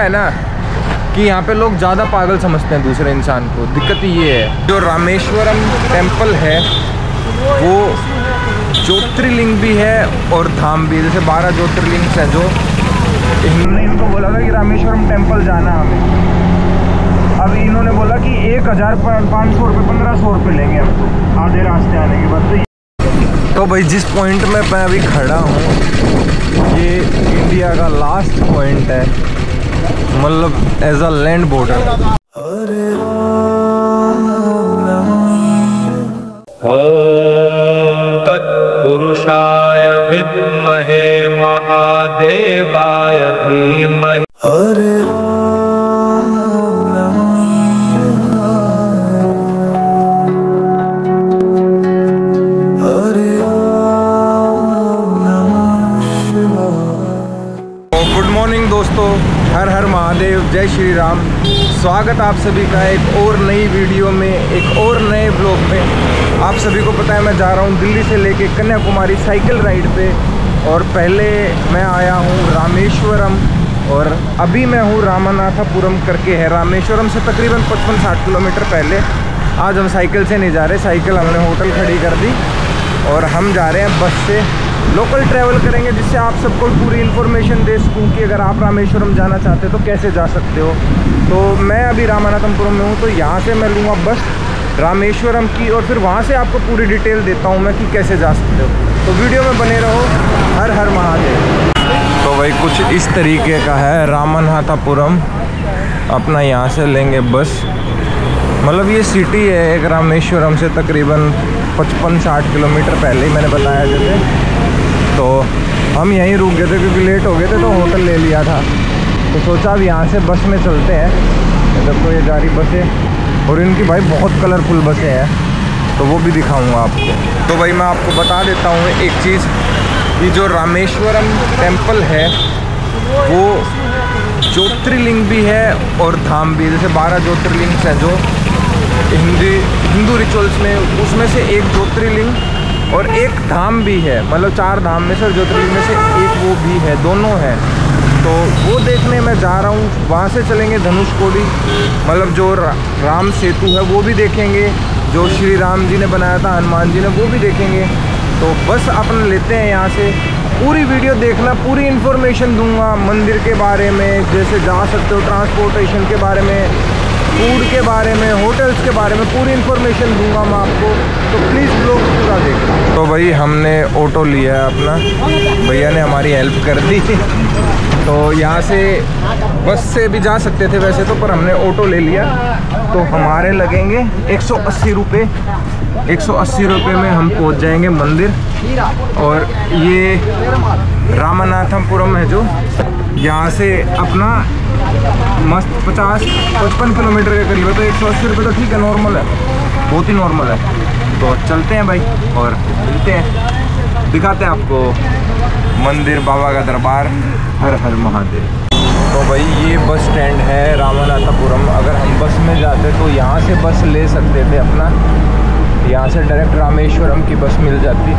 क्या है ना कि यहाँ पे लोग ज़्यादा पागल समझते हैं दूसरे इंसान को। दिक्कत ये है, जो रामेश्वरम टेम्पल है वो ज्योतिर्लिंग भी है और धाम भी, जैसे 12 ज्योतिर्लिंग्स हैं। जो हमने इनको बोला था कि रामेश्वरम टेम्पल जाना हमें, अब इन्होंने बोला कि 1,500 रुपये 1,500 रुपये लेंगे हमको आधे रास्ते आने के बाद। तो भाई जिस पॉइंट में मैं अभी खड़ा हूँ ये इंडिया का लास्ट पॉइंट है, मतलब एज अ लैंड बॉर्डर। तत्पुरुषाय विद्महे महादेवाय धीमहि। जय श्री राम। स्वागत आप सभी का एक और नई वीडियो में, एक और नए ब्लॉग में। आप सभी को पता है मैं जा रहा हूँ दिल्ली से लेके कन्याकुमारी साइकिल राइड पे, और पहले मैं आया हूँ रामेश्वरम और अभी मैं हूँ रामनाथापुरम करके है। रामेश्वरम से तकरीबन 55-60 किलोमीटर पहले। आज हम साइकिल से नहीं जा रहे, साइकिल हमने होटल खड़ी कर दी और हम जा रहे हैं बस से लोकल ट्रैवल करेंगे, जिससे आप सबको पूरी इन्फॉर्मेशन दे सकूँ कि अगर आप रामेश्वरम जाना चाहते हो तो कैसे जा सकते हो। तो मैं अभी रामनाथपुरम में हूँ, तो यहाँ से मैं लूँगा बस रामेश्वरम की और फिर वहाँ से आपको पूरी डिटेल देता हूँ मैं कि कैसे जा सकते हो। तो वीडियो में बने रहो। हर हर महादेव। तो भाई कुछ इस तरीके का है रामनाथपुरम, अपना यहाँ से लेंगे बस। मतलब ये सिटी है एक, रामेश्वरम से तकरीबन 55-60 किलोमीटर पहले ही मैंने बताया जैसे। तो हम यहीं रुक गए थे क्योंकि लेट हो गए थे, तो होटल ले लिया था। तो सोचा अब यहाँ से बस में चलते हैं, जब तो ये जा रही बसें और इनकी भाई बहुत कलरफुल बसें हैं, तो वो भी दिखाऊंगा आपको। तो भाई मैं आपको बता देता हूँ एक चीज़ कि जो रामेश्वरम टेम्पल है वो ज्योतिर्लिंग भी है और धाम भी, जैसे 12 ज्योतिर्लिंग्स हैं जो हिंदू रिचुअल्स में, उसमें से एक ज्योतिर्लिंग और एक धाम भी है। मतलब 4 धाम में से ज्योतिर्लिंग में से एक वो भी है, दोनों हैं। तो वो देखने मैं जा रहा हूँ। वहाँ से चलेंगे धनुषकोडी, मतलब जो राम सेतु है वो भी देखेंगे, जो श्री राम जी ने बनाया था हनुमान जी ने, वो भी देखेंगे। तो बस अपन लेते हैं यहाँ से। पूरी वीडियो देखना, पूरी इन्फॉर्मेशन दूंगा मंदिर के बारे में, जैसे जा सकते हो, ट्रांसपोर्टेशन के बारे में, फूड के बारे में, होटल्स के बारे में, पूरी इन्फॉर्मेशन दूंगा मैं आपको। तो प्लीज़ लोग पूरा देखना। तो भाई हमने ऑटो लिया है अपना, भैया ने हमारी हेल्प कर दी। तो यहाँ से बस से भी जा सकते थे वैसे तो, पर हमने ऑटो ले लिया। तो हमारे लगेंगे 180 रुपये। 180 रुपये में हम पहुँच जाएंगे मंदिर। और ये रामनाथपुरम है, जो यहाँ से अपना मस्त 50-55 किलोमीटर के करीब है। तो 180 रुपये तो ठीक है, नॉर्मल है, बहुत ही नॉर्मल है। तो चलते हैं भाई और मिलते हैं, दिखाते हैं आपको मंदिर, बाबा का दरबार। हर हर महादेव। तो भाई ये बस स्टैंड है रामनाथपुरम। अगर हम बस में जाते तो यहाँ से बस ले सकते थे अपना, यहाँ से डायरेक्ट रामेश्वरम की बस मिल जाती।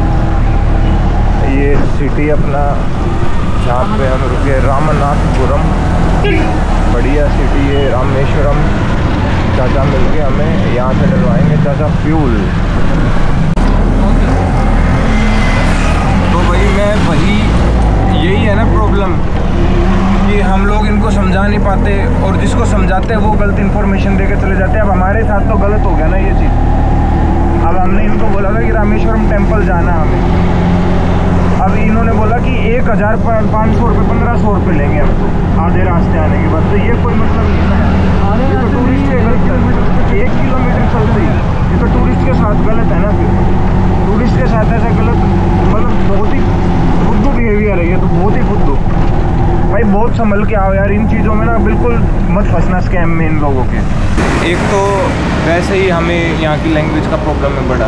ये सिटी अपना जहाँ पे हम रुके, रामनाथपुरम, बढ़िया सिटी है रामेश्वरम। चाचा मिल के हमें यहाँ से डलवाएंगे चाचा फ्यूल। तो भाई मैं वही, यही है ना प्रॉब्लम कि हम लोग इनको समझा नहीं पाते, और जिसको समझाते हैं वो गलत इन्फॉर्मेशन देकर चले जाते हैं। अब हमारे साथ तो गलत हो गया ना ये चीज़। अब हमने इनको बोला था कि रामेश्वरम टेम्पल जाना हमें, अब इन्होंने बोला कि 1,500 रुपये 1,500 रुपये लेंगे हमको आधे रास्ते आने के बाद। तो ये कोई मतलब नहीं है, ये तो टूरिस्ट के गलत। 1 किलोमीटर चलते ही ये तो टूरिस्ट के साथ गलत है ना। फिर टूरिस्ट के साथ ऐसा गलत, मतलब बहुत ही फुद्दू बिहेवियर है ये तो, बहुत ही फुद्दू। भाई बहुत संभल के आओ यार इन चीज़ों में ना, बिल्कुल मत फंसना स्कैम में इन लोगों के। एक तो वैसे ही हमें यहाँ की लैंग्वेज का प्रॉब्लम है बड़ा,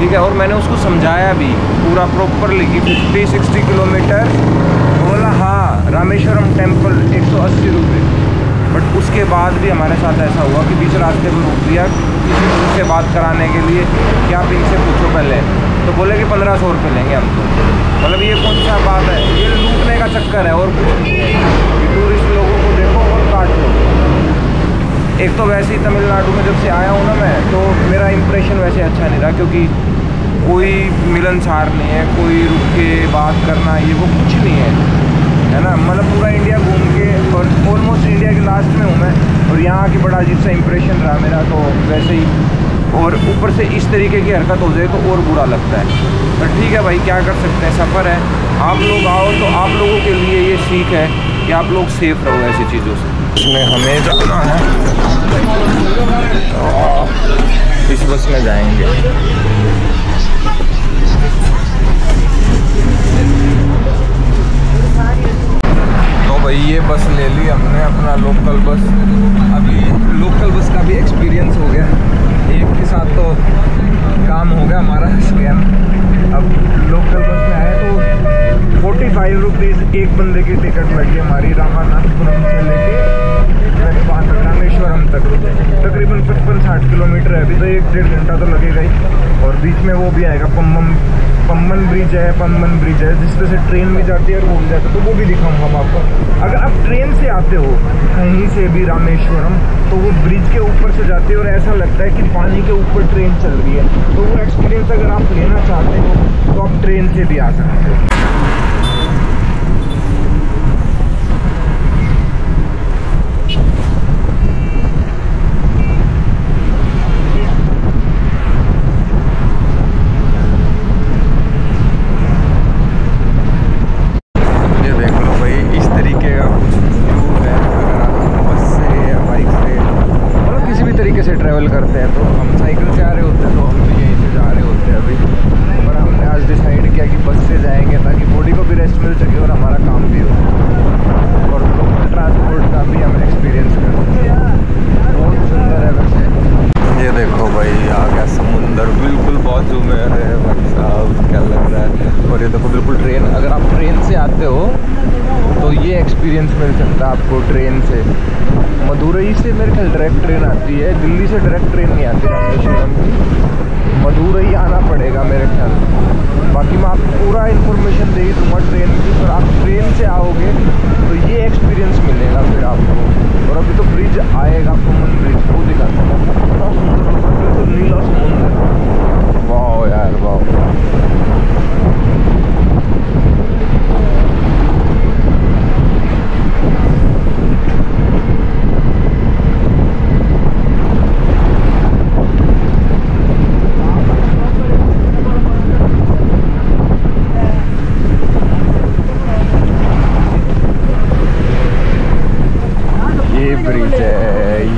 ठीक है, और मैंने उसको समझाया भी पूरा प्रॉपरली कि 50-60 किलोमीटर बोला। हाँ रामेश्वरम टेम्पल 180 रुपये, बट उसके बाद भी हमारे साथ ऐसा हुआ कि बीच रास्ते में रोक दिया किसी से बात कराने के लिए कि आप इनसे पूछो पहले, तो बोले कि 1,500 रुपये लेंगे हम। तो मतलब ये कौन सा बात है, ये लूटने का चक्कर है और कुछ। टूरिस्ट लोगों को देखो, आर्ट को। एक तो वैसे ही तमिलनाडु में जब से आया हूँ ना मैं, तो मेरा इम्प्रेशन वैसे अच्छा नहीं रहा, क्योंकि कोई मिलनसार नहीं है, कोई रुक के बात करना ये वो कुछ नहीं है, है ना। मतलब पूरा इंडिया घूम के और ऑलमोस्ट इंडिया के लास्ट में हूँ मैं, और यहाँ की बड़ा अजीब सा इम्प्रेशन रहा मेरा। तो वैसे ही, और ऊपर से इस तरीके की हरकत हो जाए तो और बुरा लगता है। पर ठीक है भाई, क्या कर सकते हैं, सफ़र है। आप लोग आओ तो आप लोगों के लिए ये सीख है कि आप लोग सेफ़ रहो ऐसी चीज़ों से। इसमें हमें जाना है, इस बस में जाएंगे। तो भाई ये बस ले ली हमने, अपना लोकल बस। अभी लोकल बस का भी एक्सपीरियंस हो गया, एक के साथ तो काम हो गया हमारा स्कैम। अब लोकल बस में आए तो 45 रुपीज़ एक बंदे की टिकट लगी हमारी, रामानाथपुरम से लेके रामेश्वरम तक। तकरीबन 55-60 किलोमीटर है अभी, तो 1-1.5 घंटा तो लगेगा ही। और बीच में वो भी आएगा, पम्बन ब्रिज है जिसपे से ट्रेन भी जाती है और वो भी जाता है, तो वो भी दिखाऊंगा हम आपको। अगर आप ट्रेन से आते हो कहीं से भी रामेश्वरम, तो वो ब्रिज के ऊपर से जाती है और ऐसा लगता है कि पानी के ऊपर ट्रेन चल रही है। तो वो एक्सपीरियंस अगर आप लेना चाहते हो तो आप ट्रेन से भी आ सकते हो। आपको ट्रेन से मदुरई से मेरे ख्याल डायरेक्ट ट्रेन आती है, दिल्ली से डायरेक्ट ट्रेन नहीं आती रामेश्वरम की। मदुरई आना पड़ेगा मेरे ख्याल। बाकी मैं आपको पूरा इन्फॉर्मेशन दे दूँगा ट्रेन की, और आप ट्रेन से आओगे तो ये एक्सपीरियंस मिलेगा फिर आपको। और अभी तो ब्रिज आएगा, पम्बन ब्रिज को दिखाता है, तो नीला समुद्र। वाह यार वाह,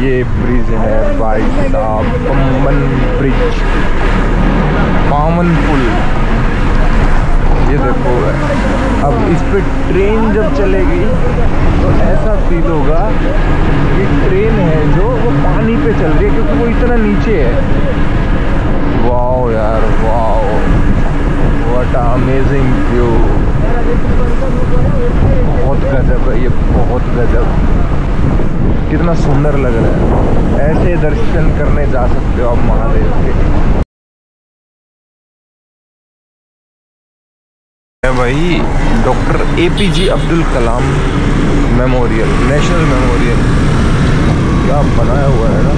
ये ब्रिज है भाई साहब, पम्बन ब्रिज, पावन पुल। ये देखो, अब इस पे ट्रेन जब चलेगी तो ऐसा फील होगा कि ट्रेन है जो वो पानी पे चल रही है, क्योंकि वो इतना नीचे है। वाओ यार वाओ, व्हाट अमेजिंग व्यू, बहुत गजब है ये, बहुत गजब। कितना सुंदर लग रहा है, ऐसे दर्शन करने जा सकते हो आप महादेव के। भाई doctor APJ Abdul Kalam memorial, national memorial, क्या बनाया हुआ है ना।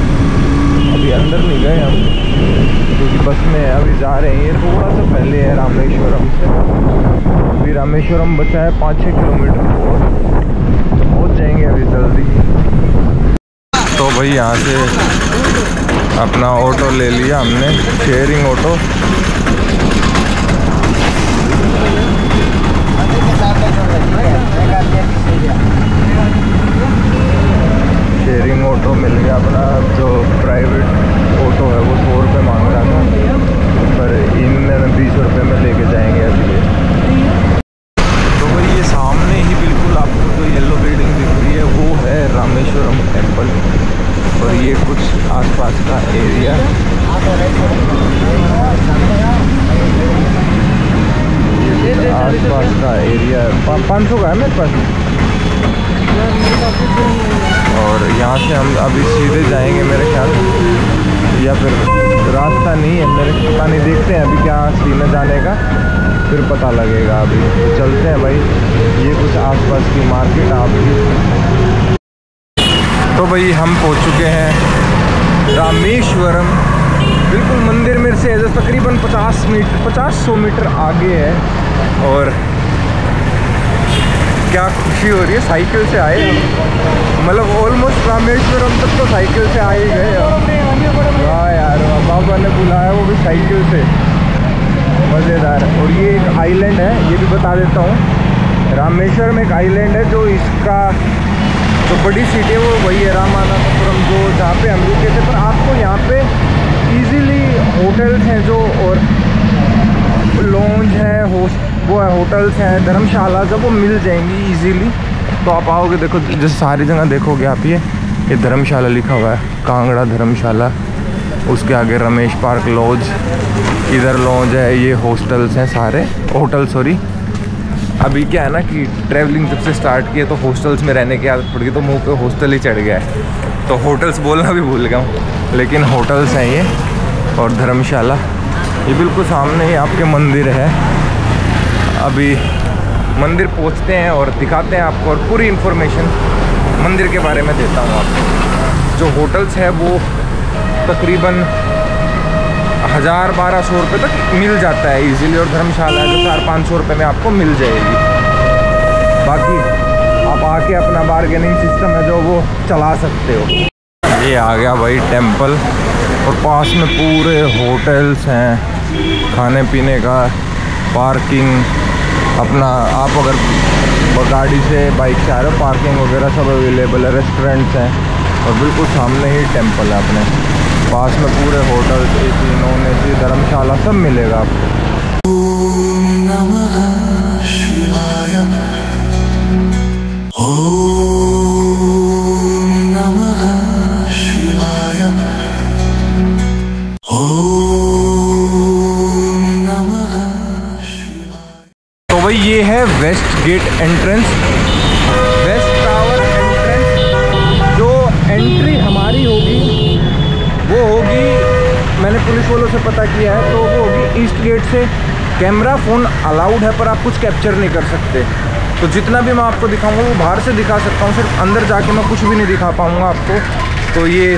अभी अंदर नहीं गए हम क्योंकि बस में अभी जा रहे हैं, ये थोड़ा सा पहले है रामेश्वरम से। अभी रामेश्वरम बचा है 5-6 किलोमीटर और जाएंगे अभी जल्दी। तो भाई यहाँ से अपना ऑटो ले लिया हमने, शेयरिंग ऑटो। शेयरिंग ऑटो मिल गया अपना, जो प्राइवेट ऑटो है वो 100 रुपये मांग रहा था, पर इनमें 20 रुपये में लेके जाएंगे अभी। रामेश्वरम टेम्पल, और ये कुछ आसपास का एरिया। ये आसपास का एरिया 500 का है मेरे पास। और यहाँ से हम अभी सीधे जाएंगे मेरे ख्याल, या फिर रास्ता नहीं है मेरे, पता नहीं, देखते हैं अभी क्या सीन है जाने का, फिर पता लगेगा। अभी चलते हैं भाई, ये कुछ आसपास की मार्केट आपकी। तो भाई हम पहुंच चुके हैं रामेश्वरम। बिल्कुल मंदिर में से तकरीबन 50 सौ मीटर आगे है। और क्या खुशी हो रही है, साइकिल से आए, मतलब ऑलमोस्ट रामेश्वरम तक तो साइकिल से आ ही गए। हाँ यार, बाबा ने बुलाया वो भी साइकिल से, मज़ेदार। और ये एक आइलैंड है, ये भी बता देता हूँ, रामेश्वरम एक आइलैंड है। जो इसका जो बड़ी सिटी है वो वही है रामानाथपुरम, जो जहाँ पे हम रुके थे। पर आपको यहाँ पे इजीली होटल्स हैं जो, और लॉन्ज है, वो है, होटल्स हैं, धर्मशाला जब वो मिल जाएंगी इजीली। तो आप आओगे, देखो जैसे सारी जगह देखोगे आप, ये धर्मशाला लिखा हुआ है, कांगड़ा धर्मशाला, उसके आगे रमेश पार्क लॉज, इधर लॉज है, ये हॉस्टल्स हैं सारे, होटल सॉरी। अभी क्या है ना कि ट्रैवलिंग जब से स्टार्ट किया तो हॉस्टल्स में रहने की आदत पड़ गई, तो मुँह पे हॉस्टल ही चढ़ गया है, तो होटल्स बोलना भी भूल गया हूँ, लेकिन होटल्स हैं ये। और धर्मशाला ये बिल्कुल सामने ही आपके मंदिर है। अभी मंदिर पहुँचते हैं और दिखाते हैं आपको, और पूरी इन्फॉर्मेशन मंदिर के बारे में देता हूँ आपको। जो होटल्स है वो तकरीबन 1000-1200 रुपये तक मिल जाता है इजीली, और धर्मशाला है जो 400-500 रुपये में आपको मिल जाएगी। बाकी आप आके अपना बार्गेनिंग सिस्टम है जो वो चला सकते हो। ये आ गया भाई टेम्पल, और पास में पूरे होटल्स हैं, खाने पीने का, पार्किंग, अपना आप अगर गाड़ी से बाइक से आ रहे हो पार्किंग वगैरह सब अवेलेबल है, रेस्टोरेंट्स हैं। और बिल्कुल सामने ही टेम्पल है अपने, पास में पूरे होटल्स, एसी नॉन एसी, धर्मशाला सब मिलेगा आपको। ये है west gate entrance, west tower entrance. जो एंट्री हमारी होगी वो होगी, मैंने पुलिस वालों से पता किया है, तो वो होगी ईस्ट गेट से। कैमरा फ़ोन अलाउड है पर आप कुछ कैप्चर नहीं कर सकते, तो जितना भी मैं आपको दिखाऊंगा वो बाहर से दिखा सकता हूँ, सिर्फ अंदर जाके मैं कुछ भी नहीं दिखा पाऊँगा आपको। तो ये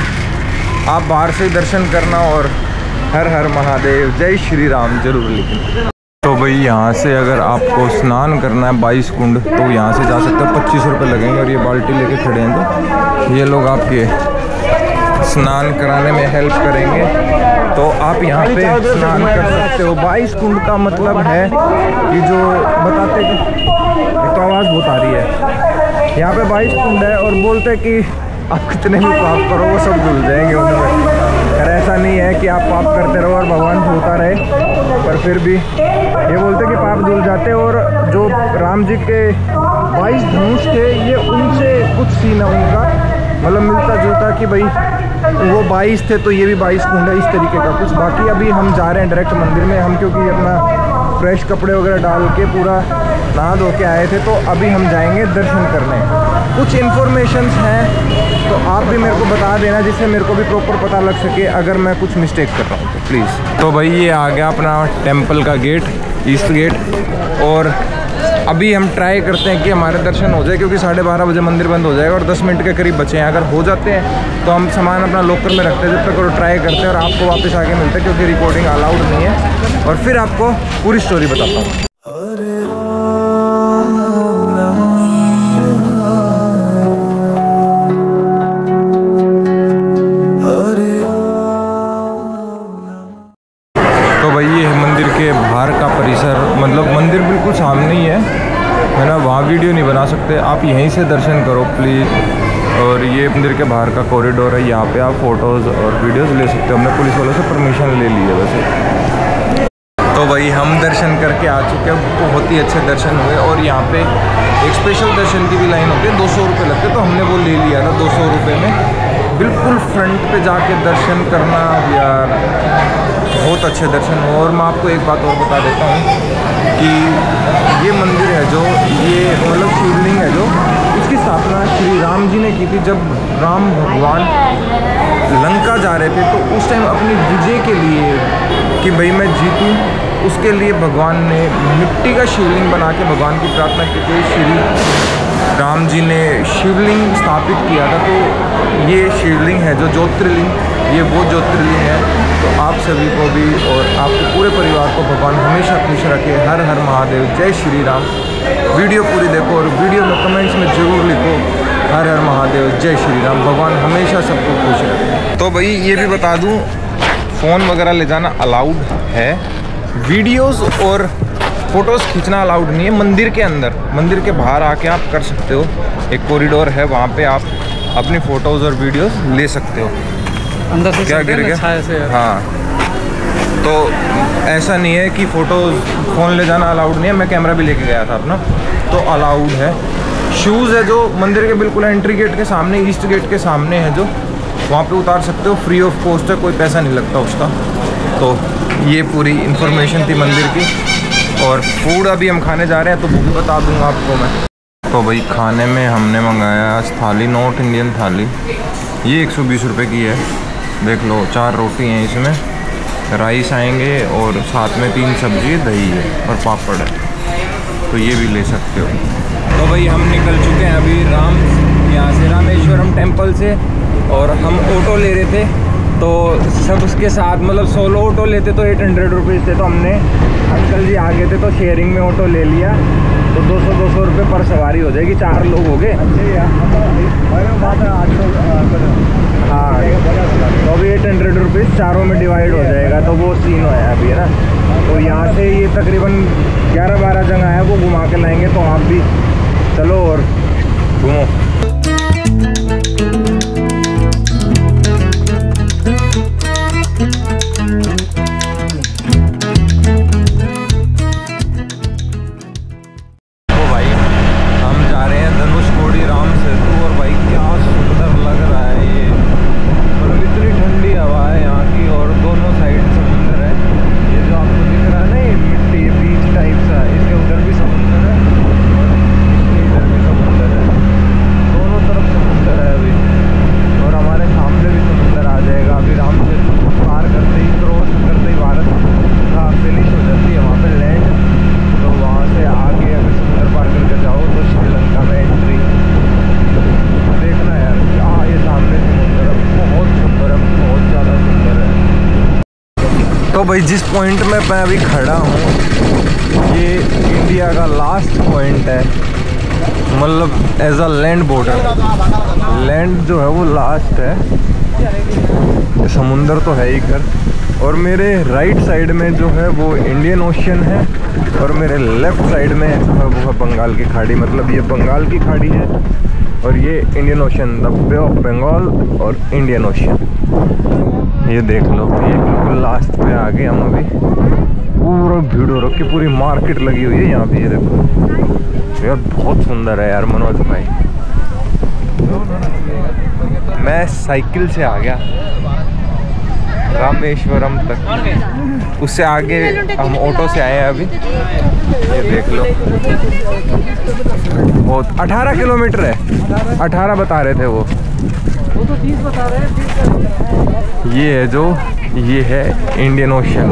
आप बाहर से दर्शन करना, और हर हर महादेव, जय श्री राम जरूर लिखना। तो भाई यहाँ से अगर आपको स्नान करना है 22 कुंड तो यहाँ से जा सकते हो, 25 रुपये लगेंगे। और ये बाल्टी लेके खड़े हैं तो ये लोग आपके स्नान कराने में हेल्प करेंगे, तो आप यहाँ पे स्नान कर सकते हो। 22 कुंड का मतलब है कि जो बताते कि तो आवाज़ बहुत आ रही है, यहाँ पे 22 कुंड है और बोलते कि आप कितने भी पाप करो वो सब धुल जाएंगे उनमें। ऐसा नहीं है कि आप पाप करते रहो और भगवान धुलता रहे, पर फिर भी ये बोलते कि पाप धुल जाते। और जो राम जी के 22 धनुष थे, ये उनसे कुछ सीन है उनका, मतलब मिलता जुलता कि भाई वो 22 थे तो ये भी 22 कुंड है, इस तरीके का कुछ। बाकी अभी हम जा रहे हैं डायरेक्ट मंदिर में हम, क्योंकि अपना फ्रेश कपड़े वगैरह डाल के पूरा नहा धो के आए थे, तो अभी हम जाएंगे दर्शन करने। कुछ इन्फॉर्मेशंस हैं तो आप भी मेरे को बता देना, जिससे मेरे को भी प्रॉपर पता लग सके अगर मैं कुछ मिस्टेक कर रहा हूँ तो प्लीज़। तो भाई ये आ गया अपना टेंपल का गेट, ईस्ट गेट। और अभी हम ट्राई करते हैं कि हमारे दर्शन हो जाए, क्योंकि 12:30 बजे मंदिर बंद हो जाएगा और 10 मिनट के करीब बचे हैं। अगर हो जाते हैं तो हम सामान अपना लॉकर में रखते हैं जब तक, और ट्राई करते हैं और आपको वापस आके मिलते हैं, क्योंकि रिकॉर्डिंग अलाउड नहीं है। और फिर आपको पूरी स्टोरी बताता हूँ। आप यहीं से दर्शन करो प्लीज़। और ये मंदिर के बाहर का कॉरिडोर है, यहाँ पे आप फोटोज़ और वीडियोज़ ले सकते हो। हमने पुलिस वालों से परमिशन ले ली है वैसे। तो भाई हम दर्शन करके आ चुके हैं, बहुत ही अच्छे दर्शन हुए। और यहाँ पे एक स्पेशल दर्शन की भी लाइन होती है, 200 रुपये लगते हैं, तो हमने वो ले लिया था 200 रुपये में। बिल्कुल फ्रंट पे जाके दर्शन करना, यार बहुत अच्छे दर्शन हुए। और मैं आपको एक बात और बता देता हूँ कि ये मंदिर है जो, ये मतलब शिवलिंग है जो, इसकी स्थापना श्री राम जी ने की थी। जब राम भगवान लंका जा रहे थे तो उस टाइम अपनी विजय के लिए कि भाई मैं जीतूँ, उसके लिए भगवान ने मिट्टी का शिवलिंग बना के भगवान की प्रार्थना की थी। श्री राम जी ने शिवलिंग स्थापित किया था, तो ये शिवलिंग है जो ज्योतिर्लिंग, ये वो ज्योतिर्लिंग है। तो आप सभी को भी और आपके पूरे परिवार को भगवान हमेशा खुश रखे। हर हर महादेव, जय श्री राम। वीडियो पूरी देखो और वीडियो में कमेंट्स में ज़रूर लिखो हर हर महादेव, जय श्री राम। भगवान हमेशा सबको खुश रखे। तो भाई ये भी बता दूं, फ़ोन वगैरह ले जाना अलाउड है, वीडियोस और फ़ोटोज़ खींचना अलाउड नहीं है। मंदिर के अंदर, मंदिर के बाहर आके आप कर सकते हो, एक कॉरिडोर है वहाँ पर आप अपनी फ़ोटोज़ और वीडियोज़ ले सकते हो। अंदर से क्या गिर गया? अच्छा, हाँ, तो ऐसा नहीं है कि फ़ोटोज़ फ़ोन ले जाना अलाउड नहीं है। मैं कैमरा भी लेके गया था अपना, तो अलाउड है। शूज़ है जो मंदिर के बिल्कुल एंट्री गेट के सामने, ईस्ट गेट के सामने है, जो वहाँ पे उतार सकते हो, फ्री ऑफ कॉस्ट है, कोई पैसा नहीं लगता उसका। तो ये पूरी इन्फॉर्मेशन थी मंदिर की। और फूड अभी हम खाने जा रहे हैं, तो वो भी बता दूँगा आपको मैं। तो भाई खाने में हमने मंगाया आज थाली, नॉर्थ इंडियन थाली, ये 120 रुपये की है। देख लो, 4 रोटी हैं इसमें, राइस आएंगे और साथ में 3 सब्जी, दही है और पापड़ है, तो ये भी ले सकते हो। तो भाई हम निकल चुके हैं अभी यहाँ से रामेश्वरम टेम्पल से, और हम ऑटो ले रहे थे, तो सब उसके साथ मतलब सोलो ऑटो लेते तो 800 रुपीज़ थे, तो हमने अंकल जी आ गए थे तो शेयरिंग में ऑटो ले लिया, तो 200-200 रुपये पर सवारी हो जाएगी, 4 लोग हो गए। हाँ, तो अभी 800 रुपीज़ 4 में डिवाइड हो जाएगा, तो वो सीन हो है अभी, है ना। तो यहाँ से ये तकरीबन 11-12 जगह है, वो घुमा के लाएंगे, तो आप भी चलो और घूमो। तो भाई हम जा रहे हैं धनुषकोडी राम सेतु, और भाई क्या सुंदर लग रहा है ये, और इतनी ठंडी हवा है यहाँ की, और दोनों साइड समुंदर है। ये जो आपको दिख रहा है ना, ये मिट्टी बीच टाइप सा है, इसके उधर भी समुंदर है और इधर भी समुंदर है, दोनों तरफ समुंदर है अभी। और हमारे सामने भी समुंदर आ जाएगा अभी, राम सेतु पार करते ही, क्रॉस करते ही भारत फिनिश हो जाती है वहाँ पर लैंड, तो वहाँ से आगे अगर समुंदर पार करके जाओ तो श्रीलंका में एंट्री। देखना यार, यहाँ ये सामने समुंदर है, बहुत सुंदर है, बहुत ज़्यादा सुंदर है। तो भाई जिस पॉइंट में मैं अभी खड़ा हूँ, ये इंडिया का लास्ट पॉइंट है, मतलब as a land border, land जो है वो लास्ट है। समुंदर तो है ही घर, और मेरे राइट साइड में जो है वो इंडियन ओशन है, और मेरे लेफ़्ट साइड में वो है बंगाल की खाड़ी, मतलब ये बंगाल की खाड़ी है, और ये Indian ocean, the bay of Bengal और इंडियन ओशन। ये देख लो, ये बिल्कुल लास्ट पे आ गए हम अभी। पूरा भीड़ हो रखी, पूरी मार्केट लगी हुई है यहाँ पे, ये देखो यार, बहुत सुंदर है यार। मनोज भाई, मैं साइकिल से आ गया रामेश्वरम तक, उससे आगे हम ऑटो से आए हैं अभी। ये देख लो, बहुत 18 किलोमीटर है, 18 बता रहे थे वो तो 30 बता रहे हैं। ये है जो, ये है इंडियन ओशन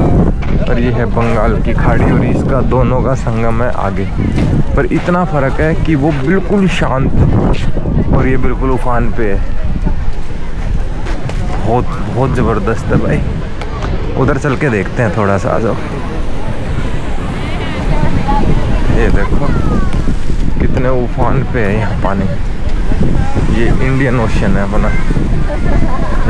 और ये है बंगाल की खाड़ी, और इसका दोनों का संगम है आगे। पर इतना फ़र्क है कि वो बिल्कुल शांत और ये बिल्कुल उफान पे है। बहुत बहुत ज़बरदस्त है भाई। उधर चल के देखते हैं थोड़ा सा, आ जाओ। ये देखो कितने उफान पे है यहाँ पानी, ये इंडियन ओशन है अपना।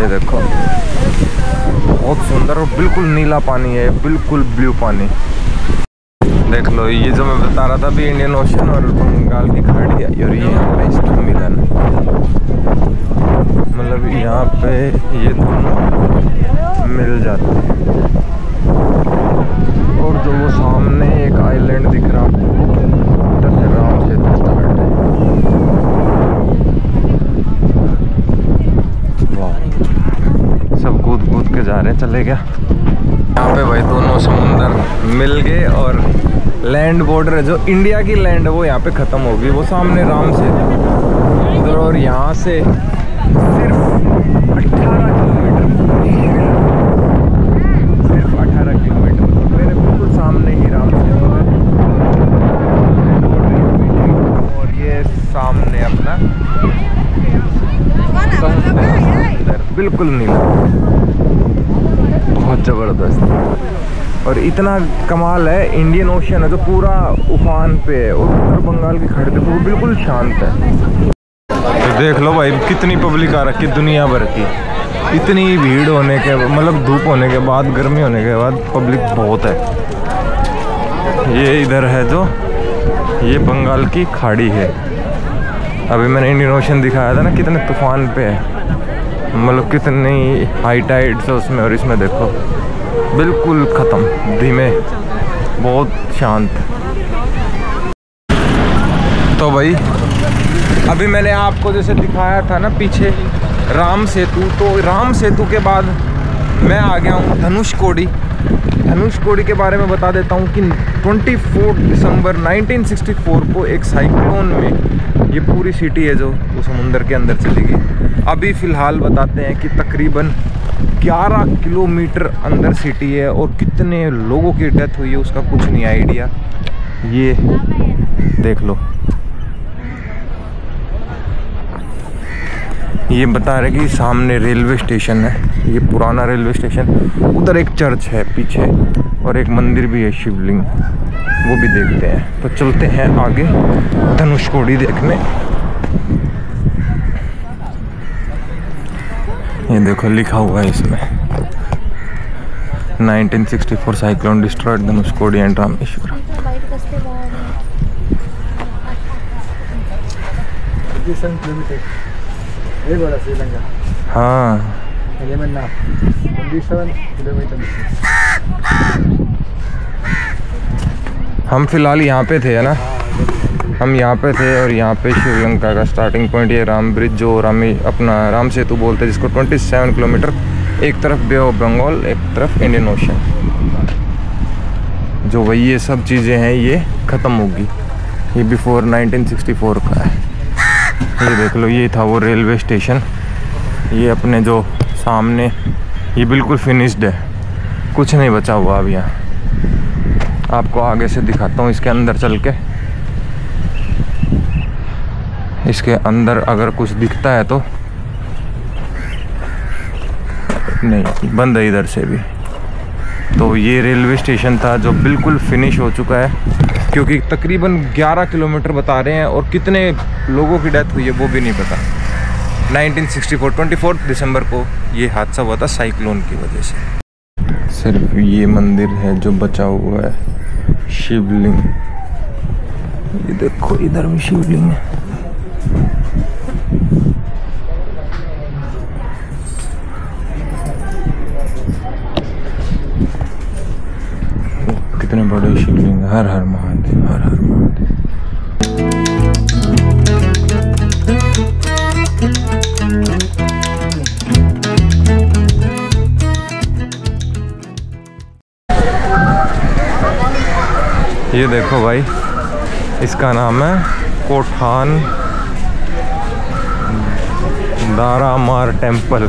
ये देखो बहुत सुंदर और बिल्कुल नीला पानी है, बिल्कुल ब्लू पानी। देख लो, ये जो मैं बता रहा था भी, इंडियन ओशन और बंगाल की खाड़ी, और ये हमारा इसका मिलन है, मतलब यहाँ पे ये दोनों मिल जाते हैं। और जो वो सामने एक आइलैंड दिख रहा है, उधर से राम सेतु स्टार्ट है। वाह, सब कूद कूद के जा रहे हैं, चले गया यहाँ पे भाई। दोनों समुंदर मिल गए, और लैंड बॉर्डर जो इंडिया की लैंड है वो यहाँ पे ख़त्म होगी, वो सामने राम सेतु उधर, और यहाँ से सिर्फ 18 किलोमीटर, सिर्फ 18 किलोमीटर मेरे बिल्कुल सामने बिल्कुल नीला, बहुत ज़बरदस्त। और इतना कमाल है, इंडियन ओशन है तो पूरा उफान पे है और उत्तर बंगाल के खाड़ी पे बिल्कुल शांत है। तो देख लो भाई कितनी पब्लिक आ रखी दुनिया भर की, इतनी भीड़ होने के मतलब धूप होने के बाद, गर्मी होने के बाद पब्लिक बहुत है। ये इधर है जो ये बंगाल की खाड़ी है। अभी मैंने इंडियन ओशन दिखाया था ना कितने तूफान पे है, मतलब कितनी हाई टाइड्स है उसमें, और इसमें देखो बिल्कुल ख़त्म, धीमे, बहुत शांत। तो भाई अभी मैंने आपको जैसे दिखाया था ना पीछे राम सेतु, तो राम सेतु के बाद मैं आ गया हूँ धनुषकोडी। धनुषकोडी के बारे में बता देता हूँ कि 24 दिसंबर 1964 को एक साइक्लोन में ये पूरी सिटी है जो वो समुंदर के अंदर चली गई। अभी फ़िलहाल बताते हैं कि तकरीबन 11 किलोमीटर अंदर सिटी है और कितने लोगों की डेथ हुई है उसका कुछ नहीं आइडिया। ये देख लो, ये बता रहे कि सामने रेलवे स्टेशन है, ये पुराना रेलवे स्टेशन, उधर एक चर्च है पीछे और एक मंदिर भी है शिवलिंग, वो भी देखते हैं। तो चलते हैं आगे धनुषकोडी देखने। ये देखो लिखा हुआ है इसमें 1964 cyclone destroyed Dhanushkodi and Rameswaram. Sri Lanka, हाँ 27 किलोमीटर। हम फिलहाल यहाँ पे थे, है ना, हम यहाँ पे थे और यहाँ पे श्रीलंका का स्टार्टिंग पॉइंट ये राम ब्रिज जो राम सेतु बोलते हैं जिसको, 27 किलोमीटर, एक तरफ बे ऑफ बंगाल, एक तरफ इंडियन ओशन। जो वही ये सब चीज़ें हैं ये ख़त्म होगी, ये बिफोर 1964 का है। ये देख लो, ये था वो रेलवे स्टेशन, ये अपने जो सामने, ये बिल्कुल फिनिश्ड है, कुछ नहीं बचा हुआ अब यहाँ। आपको आगे से दिखाता हूँ इसके अंदर चल के, इसके अंदर अगर कुछ दिखता है तो। नहीं, बंद है इधर से भी। तो ये रेलवे स्टेशन था जो बिल्कुल फिनिश हो चुका है, क्योंकि तकरीबन 11 किलोमीटर बता रहे हैं और कितने लोगों की डेथ हुई है वो भी नहीं पता। 1964 24 दिसंबर को ये हादसा हुआ था साइक्लोन की वजह से। सिर्फ ये मंदिर है जो बचा हुआ है, शिवलिंग, ये देखो इधर भी शिवलिंग है। कितने बड़े शिवलिंग, हर हर महादेव, हर हर महादेव। ये देखो भाई, इसका नाम है कोठान दारामार टेम्पल।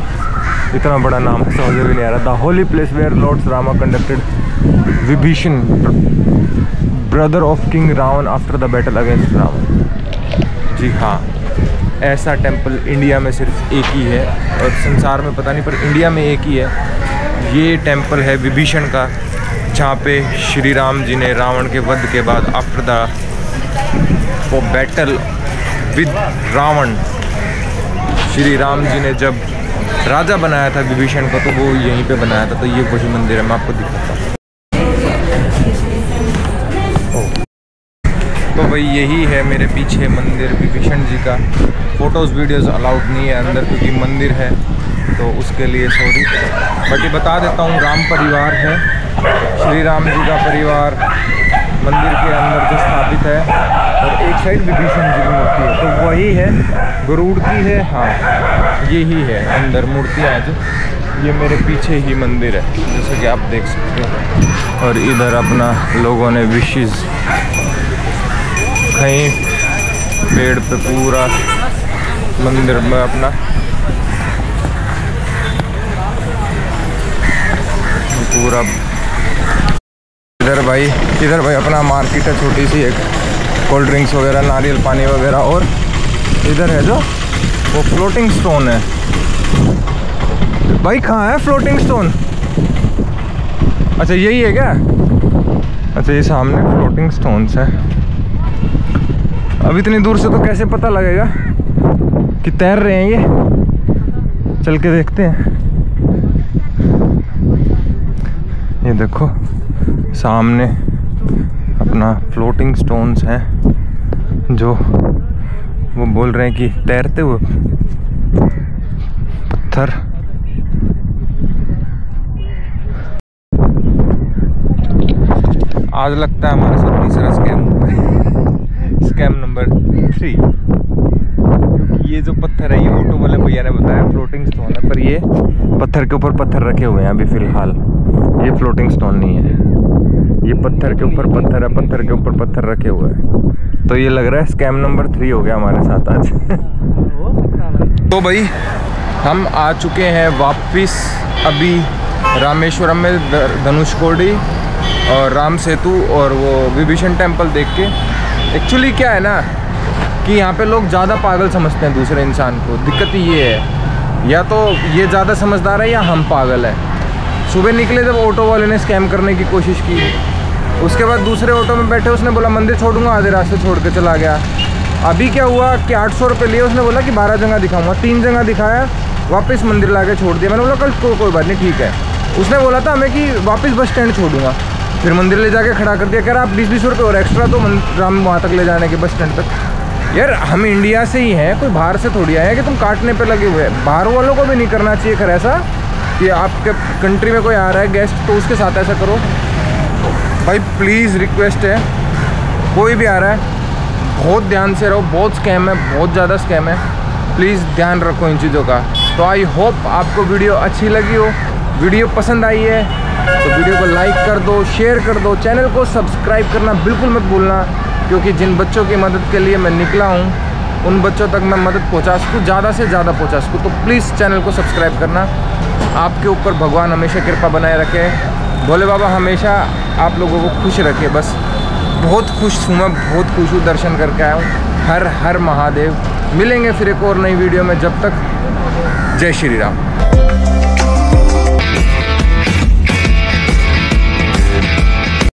इतना बड़ा नाम समझ में नहीं आ रहा। The holy place where lords Rama conducted Vibhishana brother of king Ravana after the battle against Ravana. जी हाँ, ऐसा टेम्पल इंडिया में सिर्फ एक ही है और संसार में पता नहीं, पर इंडिया में एक ही है। ये टेम्पल है विभीषण का, जहाँ पे श्री राम जी ने रावण के वध के बाद आफ्टर द वो बैटल विद रावण, श्री राम जी ने जब राजा बनाया था विभीषण का तो वो यहीं पे बनाया था। तो ये कुछ मंदिर है, मैं आपको दिखाता हूँ। तो भाई यही है मेरे पीछे मंदिर विभीषण जी का। फ़ोटोज़ वीडियोज़ अलाउड नहीं है अंदर क्योंकि मंदिर है, तो उसके लिए सॉरी। बट ये बता देता हूँ राम परिवार है, श्री राम जी का परिवार मंदिर के अंदर जो स्थापित है, और एक साइड विभीषण जी की मूर्ति है। तो वही है, गरुड़ की है, हाँ यही है अंदर मूर्तियाँ हैं जो। ये मेरे पीछे ही मंदिर है जैसे कि आप देख सकते हो। और इधर अपना लोगों ने विशेष कहीं पेड़ पे पूरा मंदिर में अपना पूरा। इधर भाई अपना मार्केट है छोटी सी एक, कोल्ड ड्रिंक्स वगैरह, नारियल पानी वगैरह। और इधर है जो वो फ्लोटिंग स्टोन है, भाई कहाँ है फ्लोटिंग स्टोन? अच्छा यही है क्या? अच्छा ये सामने फ्लोटिंग स्टोन्स है। अब इतनी दूर से तो कैसे पता लगेगा कि तैर रहे हैं ये, चल के देखते हैं। ये देखो सामने अपना फ्लोटिंग स्टोन्स हैं जो वो बोल रहे हैं कि तैरते हुए पत्थर। आज लगता है हमारे साथ तीसरा स्कैम, स्कैम नंबर 3। ये जो पत्थर है ये ऑटो वाले भैया ने बताया फ्लोटिंग स्टोन है, पर ये पत्थर के ऊपर पत्थर रखे हुए हैं अभी फिलहाल। ये फ्लोटिंग स्टोन नहीं है, ये पत्थर के ऊपर पत्थर है, पत्थर के ऊपर पत्थर रखे हुए हैं। तो ये लग रहा है स्कैम नंबर 3 हो गया हमारे साथ आज। तो भाई हम आ चुके हैं वापस अभी रामेश्वरम में, धनुषकोडी और राम सेतु और वो विभीषण टेम्पल देख के। एक्चुअली क्या है ना कि यहाँ पे लोग ज़्यादा पागल समझते हैं दूसरे इंसान को। दिक्कत ये है, या तो ये ज़्यादा समझदार है या हम पागल हैं। सुबह निकले जब ऑटो वाले ने स्कैम करने की कोशिश की, उसके बाद दूसरे ऑटो में बैठे उसने बोला मंदिर छोड़ूंगा, आधे रास्ते छोड़ के चला गया। अभी क्या हुआ कि 800 रुपये लिए उसने बोला कि 12 जगह दिखाऊँगा, 3 जगह दिखाया, वापस मंदिर ला के छोड़ दिया। मैंने बोला कल कोई बात नहीं ठीक है। उसने बोला था हमें कि वापस बस स्टैंड छोड़ूंगा, फिर मंदिर ले जाके खड़ा कर दिया। कह रहा आप 20-20 रुपये और एक्स्ट्रा तो राम वहाँ तक ले जाने के बस स्टैंड तक। यार हम इंडिया से ही हैं, कोई बाहर से थोड़ी आए हैं कि तुम काटने पे लगे हुए हैं। बाहर वालों को भी नहीं करना चाहिए खैर ऐसा कि आपके कंट्री में कोई आ रहा है गेस्ट तो उसके साथ ऐसा करो। भाई प्लीज़ रिक्वेस्ट है, कोई भी आ रहा है बहुत ध्यान से रहो। बहुत स्कैम है, बहुत ज़्यादा स्कैम है, प्लीज़ ध्यान रखो इन चीज़ों का। तो आई होप आपको वीडियो अच्छी लगी हो, वीडियो पसंद आई है तो वीडियो को लाइक कर दो, शेयर कर दो, चैनल को सब्सक्राइब करना बिल्कुल मत भूलना। क्योंकि जिन बच्चों की मदद के लिए मैं निकला हूँ उन बच्चों तक मैं मदद पहुँचा सकूँ, ज़्यादा से ज़्यादा पहुँचा सकूँ, तो प्लीज़ चैनल को सब्सक्राइब करना। आपके ऊपर भगवान हमेशा कृपा बनाए रखे, भोले बाबा हमेशा आप लोगों को खुश रखे। बस बहुत खुश हूँ मैं, बहुत खुश हूँ, दर्शन करके आया हूँ। हर हर महादेव। मिलेंगे फिर एक और नई वीडियो में, जब तक जय श्री राम।